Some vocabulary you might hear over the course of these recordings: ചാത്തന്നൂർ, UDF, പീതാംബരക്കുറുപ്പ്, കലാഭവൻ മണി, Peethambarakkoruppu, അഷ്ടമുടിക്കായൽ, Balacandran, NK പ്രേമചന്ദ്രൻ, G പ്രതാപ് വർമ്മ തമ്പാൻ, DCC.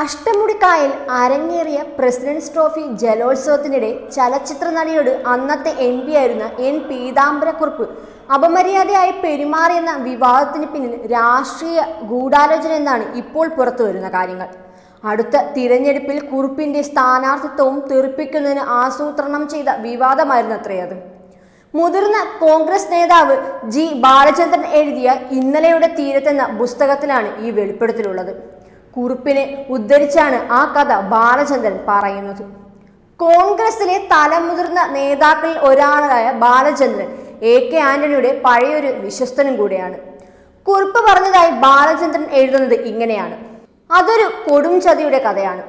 അഷ്ടമുടിക്കായൽ അരങ്ങേറിയ president's trophy ജലോത്സവത്തിനിടെ ചലച്ചിത്ര നടിയോട് അന്നത്തെ MP ആയിരുന്ന പീതാംബരക്കുറുപ്പ് അപമര്യാദയായി പെരുമാറിയെന്ന വിവാദത്തിന് പിന്നിൽ രാഷ്ട്രീയ ഗൂഢാലോചന എന്നാണ് ഇപ്പോൾ പുറത്തുവരുന്ന കാര്യങ്ങൾ. അടുത്ത തിരഞ്ഞെടുപ്പിൽ കുറുപ്പിന്റെ സ്ഥാനാർത്ഥിത്വവും തെറിപ്പിക്കുന്നതിന് ആസൂത്രണം ചെയ്ത വിവാദമായിരുന്നു അത്രയത്. മുതിർന്ന കോൺഗ്രസ് നേതാവ് ജി ബാലചന്ദ്രൻ എഴുതിയ ഇന്നലെയുടെ തീരത്തെന്ന പുസ്തകത്തിലാണ് ഈ വെളിപ്പെടുത്തലുള്ളത്. കുറുപ്പിനെ ഉദ്ധരിച്ചാണ് ആ കഥ ബാലചന്ദ്രൻ പറയുന്നത്. കോൺഗ്രസിലെ തലമുതിർന്ന നേതാക്കളിൽ ഒരാളായ ബാലചന്ദ്രൻ AK ആന്റണിയുടെ പഴയൊരു വിശ്വസ്തനും കൂടിയാണ്. കുറുപ്പ് പറഞ്ഞതായി ബാലചന്ദ്രൻ എഴുതുന്നത് ഇങ്ങനെയാണ്: അതൊരു കൊടും ചതിയുടെ കഥയാണ്.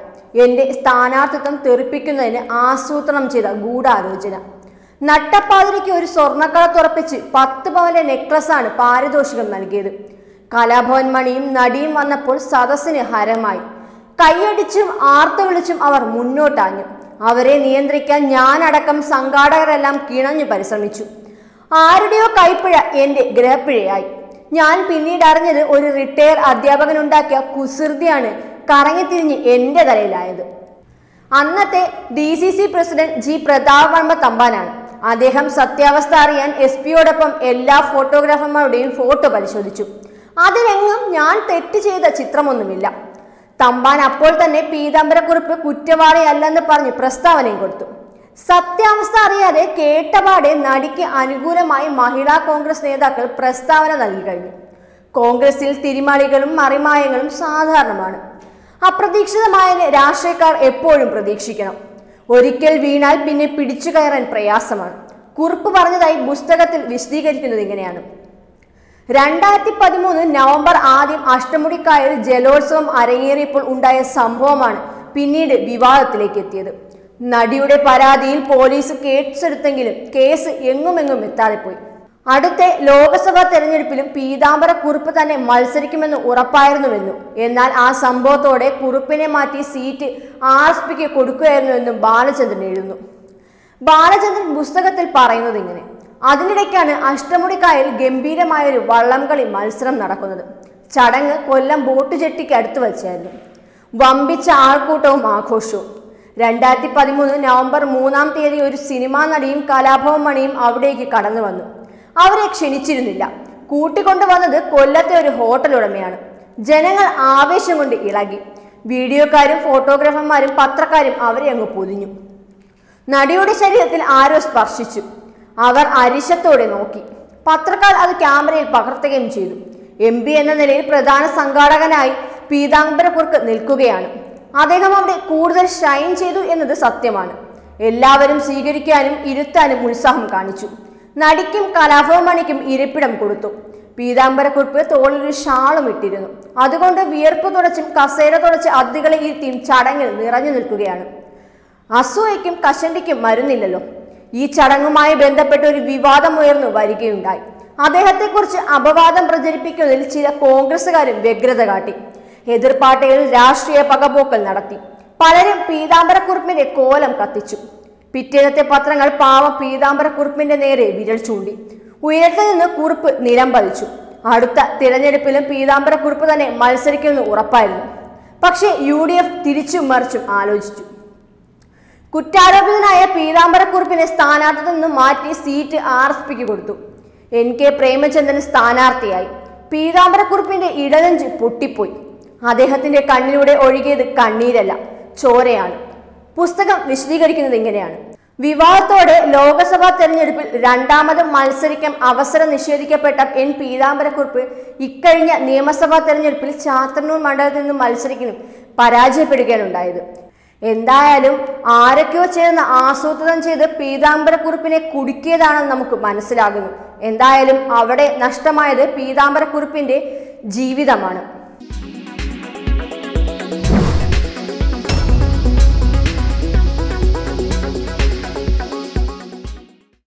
എൻ്റെ സ്ഥാനാർത്ഥിത്വം തെറിപ്പിക്കുന്നതിന് ആസൂത്രണം ചെയ്ത ഗൂഢാലോചന. നട്ടപ്പാതിരയ്ക്ക് ഒരു സ്വർണ്ണക്കളത്തുറപ്പിച്ച് 10 പവന്റെ നെക്ലസാണ് പാരിതോഷികം നൽകിയത്. കലാഭവൻ മണിയും നടിയും വന്നപ്പോൾ സദസ്സിന് ഹരമായി. കൈയടിച്ചും ആർത്തു വിളിച്ചും അവർ മുന്നോട്ടാഞ്ഞു. അവരെ നിയന്ത്രിക്കാൻ ഞാനടക്കം സംഘാടകരെല്ലാം കിണഞ്ഞു പരിശ്രമിച്ചു. ആരുടെയോ കൈപ്പിഴ എൻ്റെ ഗ്രഹപ്പിഴയായി. ഞാൻ പിന്നീട് അറിഞ്ഞത് ഒരു റിട്ടയർ അധ്യാപകനുണ്ടാക്കിയ കുസൃതിയാണ് കറങ്ങിത്തിരിഞ്ഞ് എൻ്റെ തലയിലായത്. അന്നത്തെ DCC president G Pratap Varma തമ്പാനാണ്. അദ്ദേഹം സത്യാവസ്ഥ അറിയാൻ SP യോടൊപ്പം എല്ലാ ഫോട്ടോഗ്രാഫർമാരുടെയും ഫോട്ടോ പരിശോധിച്ചു. അതിലെങ്ങും ഞാൻ തെറ്റ് ചെയ്ത ചിത്രമൊന്നുമില്ല. തമ്പാൻ അപ്പോൾ തന്നെ പീതാംബരക്കുറുപ്പ് കുറ്റവാളിയല്ലെന്ന് പറഞ്ഞ് പ്രസ്താവനയും കൊടുത്തു. സത്യാവസ്ഥ അറിയാതെ കേട്ടപാടെ നടിക്ക് അനുകൂലമായി മഹിളാ കോൺഗ്രസ് നേതാക്കൾ പ്രസ്താവന നൽകി കഴിഞ്ഞു. കോൺഗ്രസിൽ തിരിമറികളും മറിമായങ്ങളും സാധാരണമാണ്. അപ്രതീക്ഷിതമായതിന് രാഷ്ട്രീയക്കാർ എപ്പോഴും പ്രതീക്ഷിക്കണം. ഒരിക്കൽ വീണാൽ പിന്നെ പിടിച്ചു കയറാൻ പ്രയാസമാണ്. കുറുപ്പ് പറഞ്ഞതായി പുസ്തകത്തിൽ വിശദീകരിക്കുന്നത് ഇങ്ങനെയാണ്: 2013 നവംബർ 1 അഷ്ടമുടിക്കായൽ ജലോത്സവം അരങ്ങേറിയപ്പോൾ ഉണ്ടായ സംഭവമാണ് പിന്നീട് വിവാദത്തിലേക്ക് എത്തിയത്. നടിയുടെ പരാതിയിൽ പോലീസ് കേസെടുത്തെങ്കിലും കേസ് എങ്ങുമെങ്ങും എത്താതെപ്പോയി. അടുത്ത ലോക്സഭാ തെരഞ്ഞെടുപ്പിലും പീതാംബരക്കുറുപ്പ് തന്നെ മത്സരിക്കുമെന്ന് ഉറപ്പായിരുന്നുവെന്നും എന്നാൽ ആ സംഭവത്തോടെ കുറുപ്പിനെ മാറ്റി സീറ്റ് RSPക്ക് കൊടുക്കുകയായിരുന്നുവെന്നും ബാലചന്ദ്രൻ എഴുതുന്നു. ബാലചന്ദ്രൻ പുസ്തകത്തിൽ പറയുന്നത് ഇങ്ങനെ: അതിനിടയ്ക്കാണ് അഷ്ടമുടിക്കായൽ ഗംഭീരമായൊരു വള്ളംകളി മത്സരം നടക്കുന്നത്. ചടങ്ങ് കൊല്ലം ബോട്ട് ജെട്ടിക്ക് അടുത്ത് വച്ചായിരുന്നു. വമ്പിച്ച ആൾക്കൂട്ടവും ആഘോഷവും. 2013 നവംബർ 3 ഒരു സിനിമാ നടിയും കലാഭവൻ മണിയും അവിടേക്ക് കടന്നു വന്നു. അവരെ ക്ഷണിച്ചിരുന്നില്ല. കൂട്ടിക്കൊണ്ടുവന്നത് കൊല്ലത്തെ ഒരു ഹോട്ടൽ ഉടമയാണ്. ജനങ്ങൾ ആവേശം കൊണ്ട് ഇളകി. വീഡിയോക്കാരും ഫോട്ടോഗ്രാഫർമാരും പത്രക്കാരും അവരെ അങ്ങ് പൊതിഞ്ഞു. നടിയുടെ ശരീരത്തിൽ ആരോ സ്പർശിച്ചു. അവർ അരിശത്തോടെ നോക്കി. പത്രക്കാർ അത് ക്യാമറയിൽ പകർത്തുകയും ചെയ്തു. MP എന്ന നിലയിൽ പ്രധാന സംഘാടകനായി പീതാംബരക്കുറുപ്പ് നിൽക്കുകയാണ്. അദ്ദേഹം അവിടെ കൂടുതൽ ഷൈൻ ചെയ്തു എന്നത് സത്യമാണ്. എല്ലാവരും സ്വീകരിക്കാനും ഇരുത്താനും ഉത്സാഹം കാണിച്ചു. നടിക്കും കലാഭവൻ മണിക്കും ഇരിപ്പിടം കൊടുത്തു. പീതാംബരക്കുറുപ്പ് തോളിലൊരു ഷാളും ഇട്ടിരുന്നു. അതുകൊണ്ട് വിയർപ്പ് തുടച്ചും കസേര തുടച്ച് അതിഥികളെ ഇരുത്തിയും ചടങ്ങിൽ നിറഞ്ഞു നിൽക്കുകയാണ്. അസൂയയ്ക്കും കശണ്ടിക്കും മരുന്നില്ലല്ലോ. ഈ ചടങ്ങുമായി ബന്ധപ്പെട്ട് ഒരു വിവാദം ഉയർന്നു വരികയുണ്ടായി. അദ്ദേഹത്തെക്കുറിച്ച് അപവാദം പ്രചരിപ്പിക്കുന്നതിൽ ചില കോൺഗ്രസുകാരും വ്യഗ്രത കാട്ടി. എതിർപ്പാട്ടയിൽ രാഷ്ട്രീയ പകപോക്കൽ നടത്തി. പലരും പീതാംബരക്കുറുപ്പിന്റെ കോലം കത്തിച്ചു. പിറ്റേന്നത്തെ പത്രങ്ങൾ പാവം പീതാംബരക്കുറുപ്പിന്റെ നേരെ വിരൽ ചൂണ്ടി. ഉയരത്തിൽ നിന്ന് കുറുപ്പ് നിലം പതിച്ചു. അടുത്ത തിരഞ്ഞെടുപ്പിലും പീതാംബരക്കുറുപ്പ് തന്നെ മത്സരിക്കുമെന്ന് ഉറപ്പായിരുന്നു. പക്ഷേ UDF തിരിച്ചും മറിച്ചും ആലോചിച്ചു. കുറ്റാരോപിതനായ പീതാംബരക്കുറുപ്പിനെ സ്ഥാനാർത്ഥിത്വം നിന്ന് മാറ്റി സീറ്റ് RSPക്ക് കൊടുത്തു. NK പ്രേമചന്ദ്രൻ സ്ഥാനാർത്ഥിയായി. പീതാംബരക്കുറുപ്പിന്റെ ഇടനെഞ്ച് പൊട്ടിപ്പോയി. അദ്ദേഹത്തിന്റെ കണ്ണിലൂടെ ഒഴുകിയത് കണ്ണീരല്ല, ചോരയാണ്. പുസ്തകം വിശദീകരിക്കുന്നത് ഇങ്ങനെയാണ്: വിവാദത്തോടെ ലോക്സഭാ തെരഞ്ഞെടുപ്പിൽ 2ാമതും മത്സരിക്കാൻ അവസരം നിഷേധിക്കപ്പെട്ട പീതാംബരക്കുറുപ്പ് ഇക്കഴിഞ്ഞ നിയമസഭാ തെരഞ്ഞെടുപ്പിൽ ചാത്തന്നൂർ മണ്ഡലത്തിൽ നിന്ന് മത്സരിക്കുന്നു പരാജയപ്പെടുകയാണുണ്ടായത്. എന്തായാലും ആരൊക്കെയോ ചേർന്ന് ആസൂത്രണം ചെയ്ത് പീതാംബരക്കുറുപ്പിനെ കുടുക്കിയതാണെന്ന് നമുക്ക് മനസ്സിലാകുന്നു. എന്തായാലും അവിടെ നഷ്ടമായത് പീതാംബരക്കുറുപ്പിന്റെ ജീവിതമാണ്.